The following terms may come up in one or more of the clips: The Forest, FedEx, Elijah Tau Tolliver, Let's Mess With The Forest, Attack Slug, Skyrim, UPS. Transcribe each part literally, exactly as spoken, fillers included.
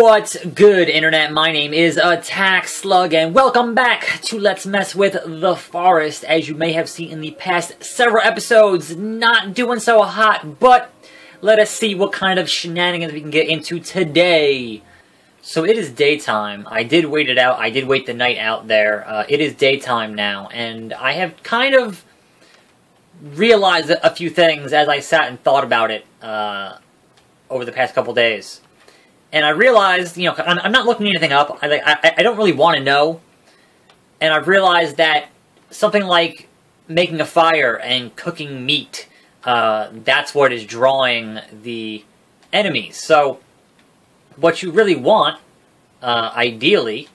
What's good, Internet? My name is Attack Slug, and welcome back to Let's Mess With The Forest. As you may have seen in the past several episodes, not doing so hot, but let us see what kind of shenanigans we can get into today. So it is daytime. I did wait it out. I did wait the night out there. Uh, it is daytime now, and I have kind of realized a few things as I sat and thought about it uh, over the past couple days. And I realized, you know, I'm, I'm not looking anything up. I, I, I don't really want to know. And I've realized that something like making a fire and cooking meat, uh, that's what is drawing the enemies. So what you really want, uh, ideally,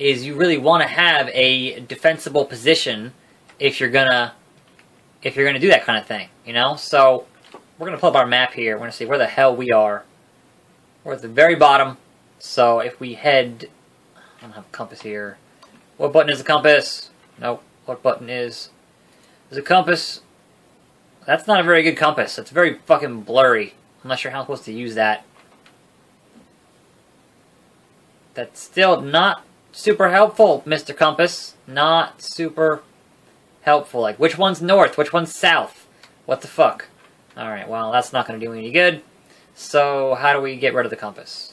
is you really want to have a defensible position if you're gonna if you're gonna do that kind of thing, you know. So we're gonna pull up our map here. We're gonna see where the hell we are. We're at the very bottom, so if we head... I don't have a compass here. What button is the compass? Nope. What button is... Is a compass? That's not a very good compass. It's very fucking blurry. I'm not sure how I'm supposed to use that. That's still not super helpful, Mister Compass. Not super helpful. Like, which one's north? Which one's south? What the fuck? Alright, well, that's not going to do any good. So, how do we get rid of the compass?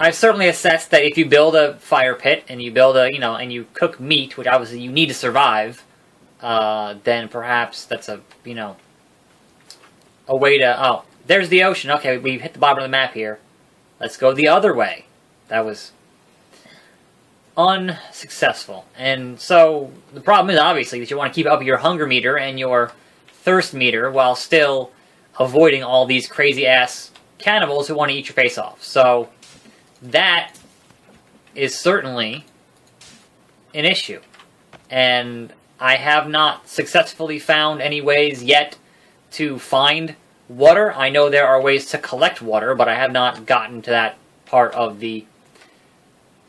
I've certainly assessed that if you build a fire pit, and you build a, you know, and you cook meat, which obviously you need to survive, uh, then perhaps that's a, you know, a way to, oh, there's the ocean. Okay, we've hit the bottom of the map here. Let's go the other way. That was unsuccessful. And so, the problem is, obviously, that you want to keep up your hunger meter and your thirst meter while still avoiding all these crazy-ass cannibals who want to eat your face off. So, that is certainly an issue. And I have not successfully found any ways yet to find water. I know there are ways to collect water, but I have not gotten to that part of the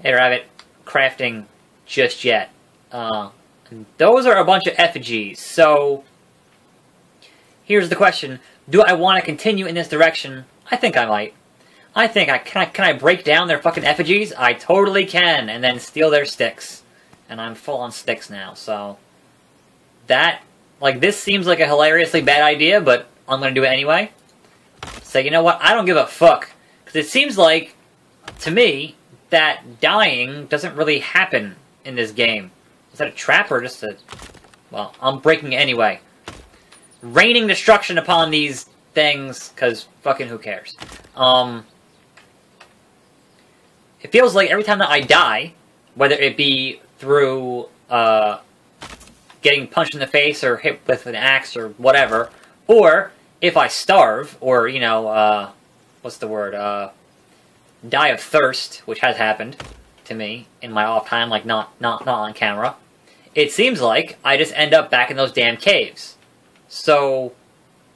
hey, rabbit crafting just yet. Uh, those are a bunch of effigies, so here's the question. Do I want to continue in this direction? I think I might. I think I can, I... can I break down their fucking effigies? I totally can, and then steal their sticks. And I'm full on sticks now, so... That... Like, this seems like a hilariously bad idea, but I'm gonna do it anyway. So, you know what? I don't give a fuck. Because it seems like, to me, that dying doesn't really happen in this game. Is that a trap or just a... Well, I'm breaking it anyway. Raining destruction upon these things, because fucking who cares. Um, it feels like every time that I die, whether it be through uh, getting punched in the face or hit with an axe or whatever, or if I starve, or, you know, uh, what's the word, uh, die of thirst, which has happened to me in my off time, like not, not, not on camera, it seems like I just end up back in those damn caves. So,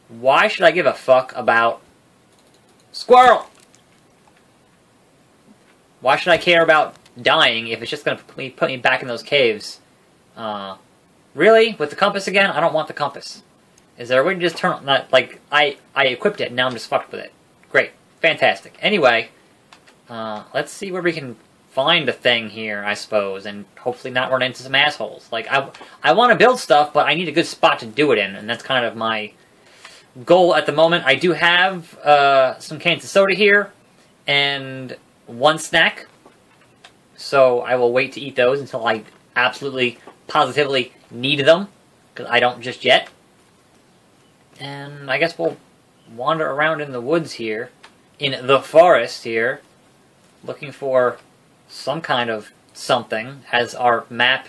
why should I give a fuck about... Squirrel! Why should I care about dying if it's just gonna put me, put me back in those caves? Uh, really? With the compass again? I don't want the compass. Is there a way to just turn on that? Like, I, I equipped it and now I'm just fucked with it. Great. Fantastic. Anyway, uh, let's see where we can find a thing here, I suppose, and hopefully not run into some assholes. Like, I, I want to build stuff, but I need a good spot to do it in, and that's kind of my goal at the moment. I do have uh, some cans of soda here, and one snack, so I will wait to eat those until I absolutely, positively need them, because I don't just yet. And I guess we'll wander around in the woods here, in the forest here, looking for some kind of something as our map...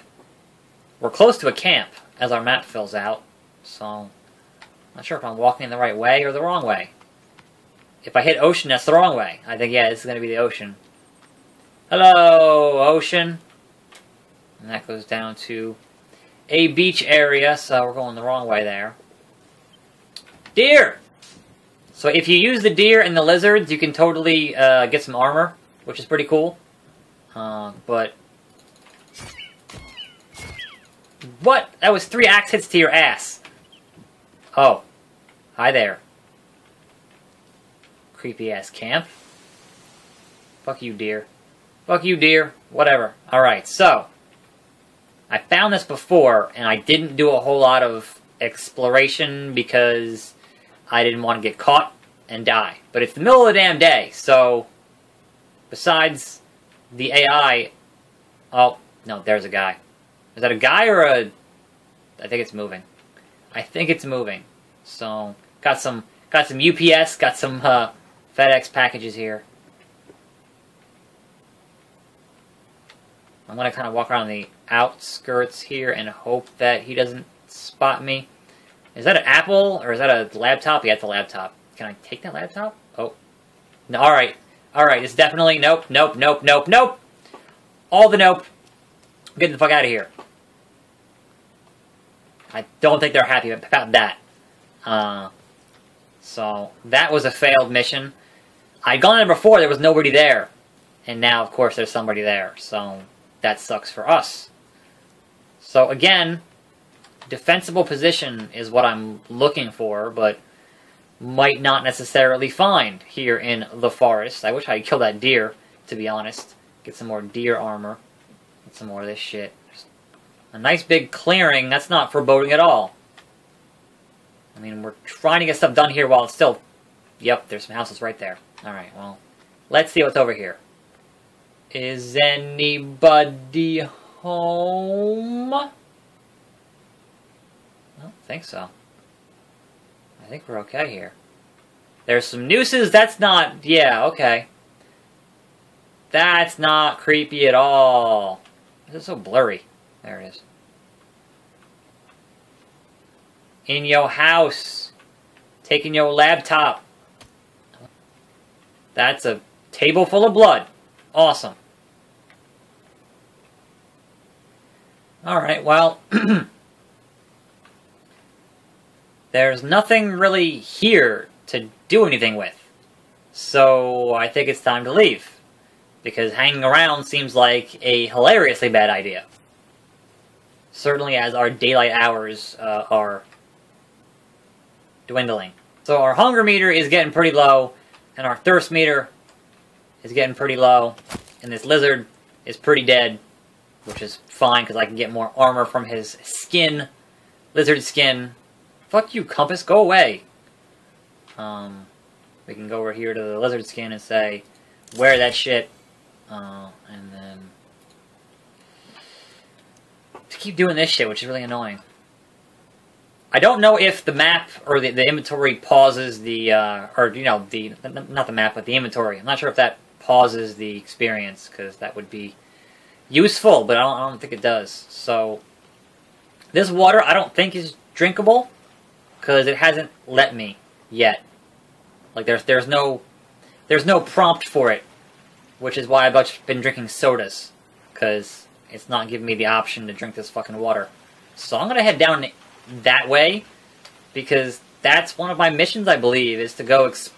We're close to a camp as our map fills out, so... Not sure if I'm walking in the right way or the wrong way. If I hit ocean, that's the wrong way. I think, yeah, this is going to be the ocean. Hello, ocean! And that goes down to a beach area, so we're going the wrong way there. Deer! So if you use the deer and the lizards, you can totally uh, get some armor, which is pretty cool. Uh, but... What? That was three axe hits to your ass. Oh. Hi there. Creepy ass camp. Fuck you, deer. Fuck you, deer. Whatever. Alright, so. I found this before, and I didn't do a whole lot of exploration because I didn't want to get caught and die. But it's the middle of the damn day, so besides the A I... Oh, no, there's a guy. Is that a guy or a... I think it's moving. I think it's moving. So, got some got some U P S, got some uh, FedEx packages here. I'm going to kind of walk around the outskirts here and hope that he doesn't spot me. Is that an Apple or is that a laptop? Yeah, it's a laptop. Can I take that laptop? Oh. No, alright. Alright, it's definitely nope, nope, nope, nope, nope. All the nope. I'm getting the fuck out of here. I don't think they're happy about that. Uh, so, that was a failed mission. I'd gone in before, there was nobody there. And now, of course, there's somebody there. So, that sucks for us. So, again, defensible position is what I'm looking for, but might not necessarily find here in the forest. I wish I had killed that deer, to be honest. Get some more deer armor. Get some more of this shit. A nice big clearing, that's not foreboding at all. I mean, we're trying to get stuff done here while it's still... Yep, there's some houses right there. Alright, well, let's see what's over here. Is anybody home? I don't think so. I think we're okay here. There's some nooses, that's not... Yeah, okay. That's not creepy at all. This is so blurry. There it is. In your house. Taking your laptop. That's a table full of blood. Awesome. Alright, well. There's nothing really here to do anything with. So I think it's time to leave. Because hanging around seems like a hilariously bad idea. Certainly as our daylight hours uh, are dwindling. So our hunger meter is getting pretty low, and our thirst meter is getting pretty low, and this lizard is pretty dead, which is fine because I can get more armor from his skin, lizard skin. Fuck you, compass, go away. Um, we can go over here to the lizard skin and say, wear that shit, uh, and then... to keep doing this shit, which is really annoying. I don't know if the map or the, the inventory pauses the, uh, or, you know, the, not the map, but the inventory. I'm not sure if that pauses the experience, because that would be useful, but I don't, I don't think it does. So, this water I don't think is drinkable, because it hasn't let me yet. Like, there's, there's no, there's no prompt for it, which is why I've been drinking sodas, because... it's not giving me the option to drink this fucking water. So I'm going to head down that way, because that's one of my missions, I believe, is to go... Exp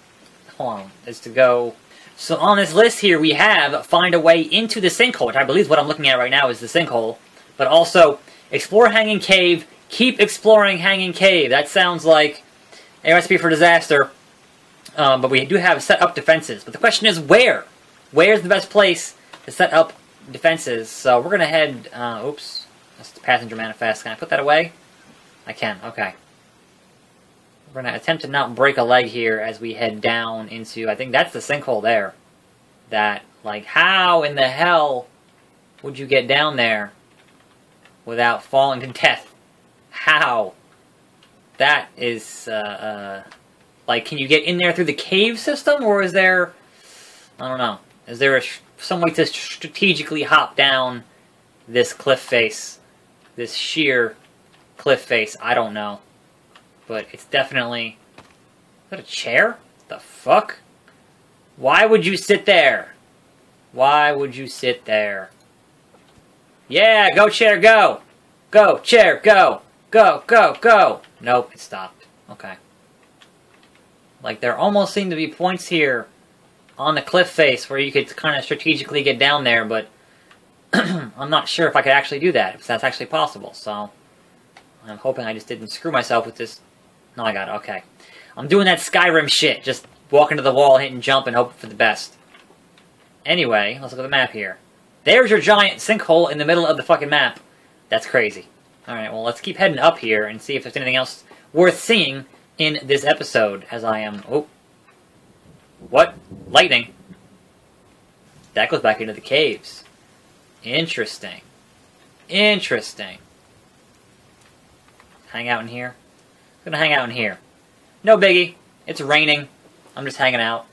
Hold on. Is to go... So on this list here, we have find a way into the sinkhole, which I believe is what I'm looking at right now is the sinkhole. But also, explore Hanging Cave. Keep exploring Hanging Cave. That sounds like a recipe for disaster. Um, but we do have set up defenses. But the question is, where? Where's the best place to set up defenses? So we're gonna head uh, oops, that's the passenger manifest. Can I put that away? I can. Okay, we're gonna attempt to not break a leg here as we head down into, I think that's the sinkhole there. That, like, how in the hell would you get down there without falling to death? How? That is uh, uh, like, can you get in there through the cave system, or is there, I don't know, is there a some way to strategically hop down this cliff face, this sheer cliff face? I don't know, but it's definitely... Is that a chair? The fuck? Why would you sit there? Why would you sit there? Yeah, go chair, go! Go, chair, go! Go, go, go! Nope, it stopped. Okay. Like, there almost seem to be points here on the cliff face where you could kind of strategically get down there, but I'm not sure if I could actually do that, if that's actually possible. So I'm hoping I just didn't screw myself with this. No, I got it. Okay. I'm doing that Skyrim shit, just walking to the wall, hit and jump, and hope for the best. Anyway, let's look at the map here. There's your giant sinkhole in the middle of the fucking map. That's crazy. Alright, well, let's keep heading up here and see if there's anything else worth seeing in this episode, as I am... Oh. What? Lightning. That goes back into the caves. Interesting. Interesting. Hang out in here. I'm gonna hang out in here. No biggie. It's raining. I'm just hanging out.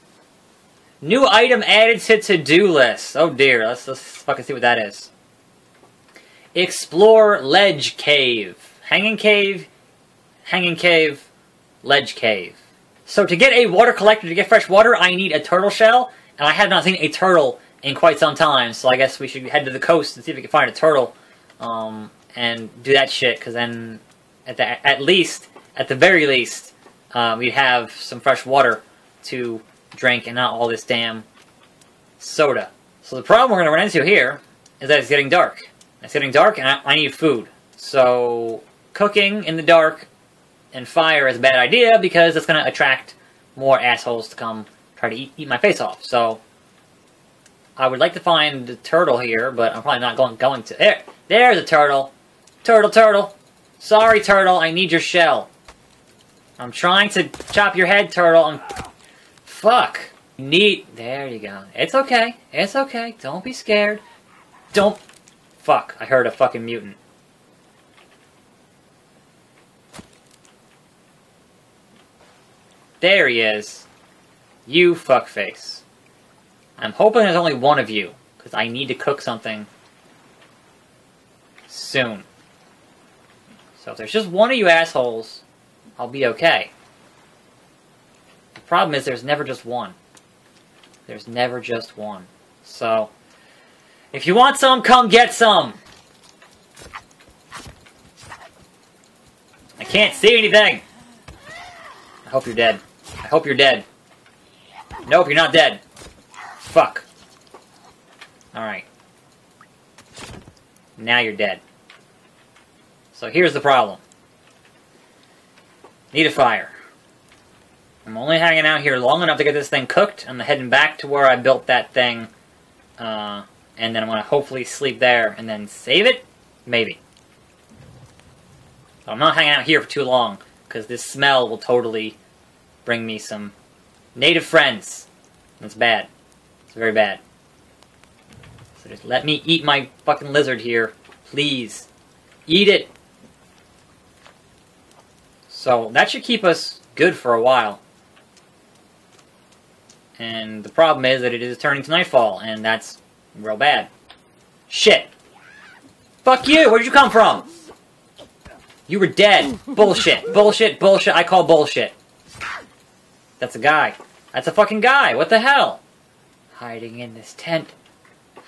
New item added to to-do list. Oh dear. Let's, let's fucking see what that is. Explore Ledge Cave. Hanging Cave. Hanging Cave. Ledge Cave. So to get a water collector, to get fresh water, I need a turtle shell, and I have not seen a turtle in quite some time, so I guess we should head to the coast and see if we can find a turtle, um, and do that shit, because then, at, the, at least, at the very least, uh, we'd have some fresh water to drink and not all this damn soda. So the problem we're going to run into here is that it's getting dark. It's getting dark, and I, I need food. So cooking in the dark and fire is a bad idea because it's going to attract more assholes to come try to eat, eat my face off. So I would like to find the turtle here, but I'm probably not going, going to... There! There's a turtle! Turtle, turtle! Sorry, turtle, I need your shell. I'm trying to chop your head, turtle. I'm... Fuck! Need... There you go. It's okay. It's okay. Don't be scared. Don't... Fuck. I heard a fucking mutant. There he is. You fuckface. I'm hoping there's only one of you, because I need to cook something soon. So if there's just one of you assholes, I'll be okay. The problem is there's never just one. There's never just one. So, if you want some, come get some! I can't see anything! I hope you're dead. I hope you're dead. Nope, you're not dead. Fuck. Alright. Now you're dead. So here's the problem. Need a fire. I'm only hanging out here long enough to get this thing cooked. I'm heading back to where I built that thing. Uh, and then I'm going to hopefully sleep there and then save it? Maybe. But I'm not hanging out here for too long, because this smell will totally bring me some native friends. That's bad. It's very bad. So just let me eat my fucking lizard here. Please. Eat it! So, that should keep us good for a while. And the problem is that it is turning to nightfall, and that's real bad. Shit! Fuck you! Where'd you come from? You were dead. Bullshit. Bullshit. Bullshit. I call bullshit. That's a guy. That's a fucking guy. What the hell? Hiding in this tent.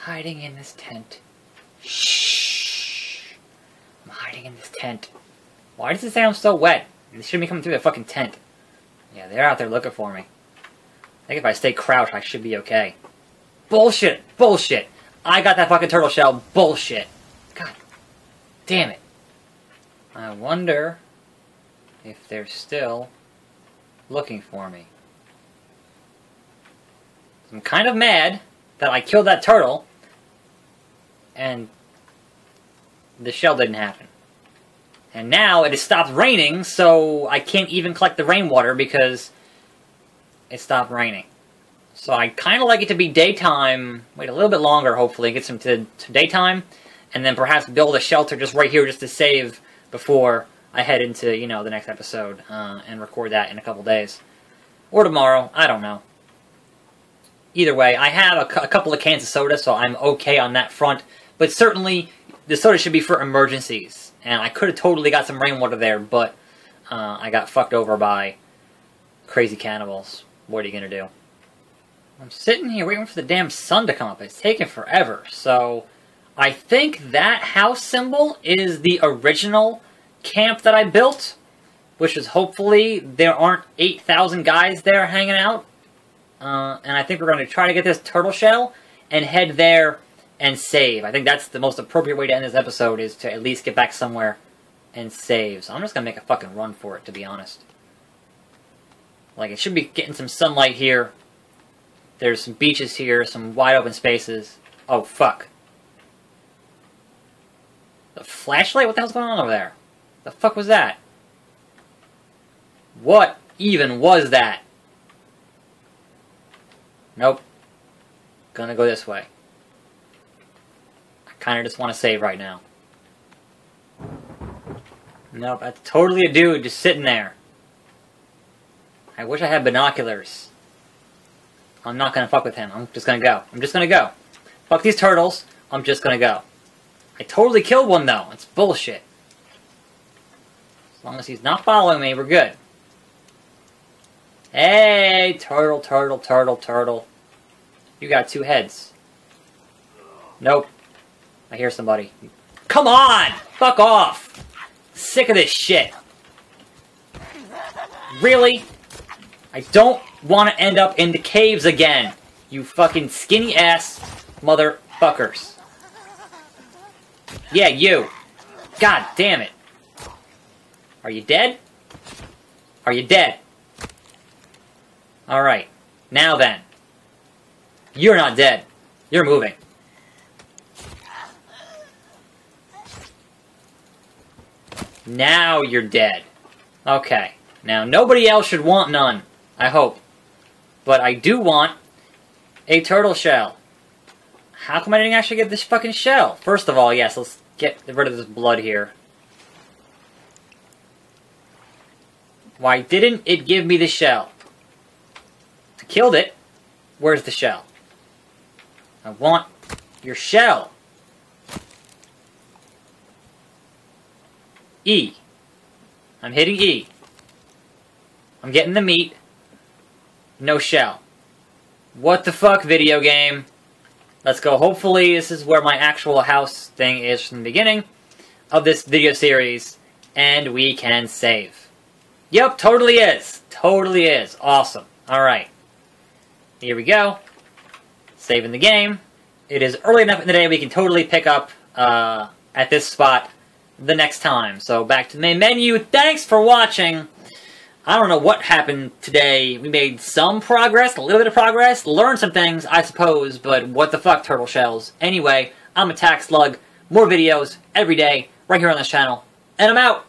Hiding in this tent. Shh. I'm hiding in this tent. Why does it sound so wet? They shouldn't be coming through the fucking tent. Yeah, they're out there looking for me. I think if I stay crouched, I should be okay. Bullshit. Bullshit. I got that fucking turtle shell. Bullshit. God damn it. I wonder if they're still looking for me. I'm kind of mad that I killed that turtle and the shell didn't happen. And now it has stopped raining, so I can't even collect the rainwater because it stopped raining. So I kind of like it to be daytime, wait a little bit longer hopefully, get some to, to daytime, and then perhaps build a shelter just right here just to save before I head into, you know, the next episode, uh, and record that in a couple days. Or tomorrow, I don't know. Either way, I have a, a couple of cans of soda, so I'm okay on that front, but certainly the soda should be for emergencies, and I could have totally got some rainwater there, but uh, I got fucked over by crazy cannibals. What are you gonna do? I'm sitting here waiting for the damn sun to come up. It's taking forever, so... I think that house symbol is the original camp that I built, which is hopefully there aren't eight thousand guys there hanging out. Uh, and I think we're going to try to get this turtle shell and head there and save. I think that's the most appropriate way to end this episode, is to at least get back somewhere and save. So I'm just going to make a fucking run for it, to be honest. Like, it should be getting some sunlight here. There's some beaches here, some wide open spaces. Oh, fuck. The flashlight? What the hell's going on over there? The fuck was that? What even was that? Nope. Gonna go this way. I kinda just wanna save right now. Nope, that's totally a dude just sitting there. I wish I had binoculars. I'm not gonna fuck with him. I'm just gonna go. I'm just gonna go. Fuck these turtles. I'm just gonna go. I totally killed one though. It's bullshit. As long as he's not following me, we're good. Hey, turtle, turtle, turtle, turtle. You got two heads. Nope. I hear somebody. Come on! Fuck off! Sick of this shit. Really? I don't want to end up in the caves again. You fucking skinny ass motherfuckers. Yeah, you. God damn it. Are you dead? Are you dead? Alright. Now then. You're not dead. You're moving. Now you're dead. Okay. Now, nobody else should want none. I hope. But I do want a turtle shell. How come I didn't actually get this fucking shell? First of all, yes, let's get rid of this blood here. Why didn't it give me the shell? I killed it. Where's the shell? I want your shell. E. I'm hitting E. I'm getting the meat. No shell. What the fuck, video game? Let's go. Hopefully this is where my actual house thing is from the beginning of this video series. And we can save. Yep, totally is. Totally is. Awesome. Alright. Here we go. Saving the game. It is early enough in the day we can totally pick up uh, at this spot the next time. So back to the main menu. Thanks for watching. I don't know what happened today. We made some progress, a little bit of progress, learned some things, I suppose, but what the fuck, turtle shells. Anyway, I'm Attack Slug. More videos every day right here on this channel. And I'm out!